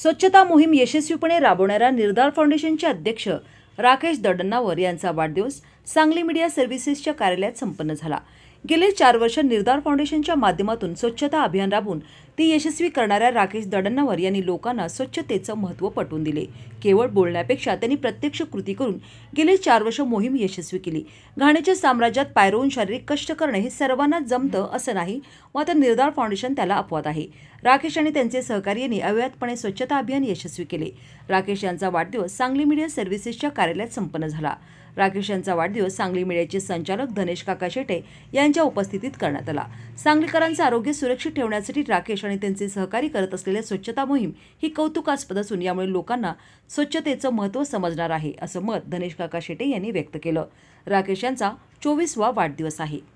स्वच्छता मोहीम यशस्वीपणे राबवणाऱ्या निर्धार फाउंडेशनचे अध्यक्ष राकेश दड्डानावर यांचा वाढदिवस सांगली मीडिया सर्व्हिसेसच्या कार्यालयात संपन्न झाला। गेले 4 वर्ष निर्धार फाउंडेशनच्या माध्यमातून स्वच्छता अभियान राबवून ती यशस्वी करणाऱ्या राकेश दड्डानावर यांनी लोकांना स्वच्छतेचे महत्त्व पटवून दिले। केवळ बोलण्यापेक्षा त्यांनी प्रत्यक्ष कृती करून गेले 4 वर्ष मोहीम यशस्वी केली। घाणेच्या साम्राज्यात पायरोन शारीरिक कष्ट करणे हे सर्वांना जमतं असं नाही, मात्र निर्धार फाउंडेशन त्याला अपवाद आहे। राकेश आणि त्यांचे सहकार्यांनी अव्यवहातपणे स्वच्छता अभियान यशस्वी केले। राकेश यांचा वाढदिवस सांगली मीडिया सर्व्हिसेसच्या कार्यालयात संपन्न झाला। राकेश यांचा वाढदिवस सांगली मीडियाचे संचालक धनेश काका शेटे यांच्या उपस्थितीत करण्यात आला। सांगलीकरांचे आरोग्य सुरक्षित ठेवण्यासाठी राकेश आणि त्यांचे सहकारी करत असलेली स्वच्छता मोहीम ही कौतुकास्पद असून यामुळे लोकांना स्वच्छतेचे महत्त्व समजणार आहे, असे मत धनेश काका शेटे यांनी व्यक्त केलं। राकेश यांचा 24वा वाढदिवस आहे।